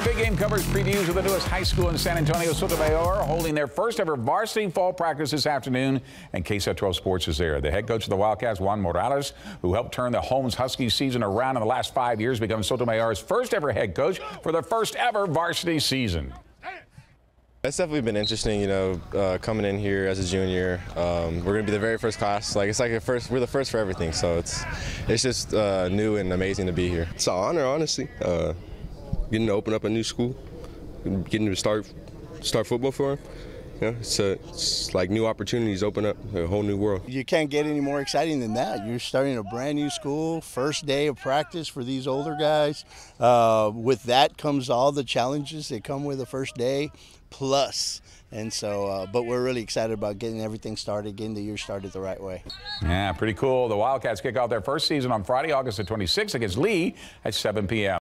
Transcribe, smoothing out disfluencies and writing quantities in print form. our big game coverage previews of the newest high school in San Antonio, Sotomayor, holding their first ever varsity fall practice this afternoon, and KSAT 12 Sports is there. The head coach of the Wildcats, Juan Morales, who helped turn the Holmes Huskies season around in the last 5 years, becomes Sotomayor's first ever head coach for their first ever varsity season. It's definitely been interesting, you know, coming in here as a junior. We're gonna be the very first class. Like it's like the first, we're the first for everything. So it's just new and amazing to be here. It's an honor, honestly. Getting to open up a new school, getting to start football for them. Yeah, so it's like new opportunities open up a whole new world. You can't get any more exciting than that. You're starting a brand new school, first day of practice for these older guys. With that comes all the challenges that come with the first day plus. And so, but we're really excited about getting everything started, getting the year started the right way. Yeah, pretty cool. The Wildcats kick off their first season on Friday, August the 26th against Lee at 7 p.m.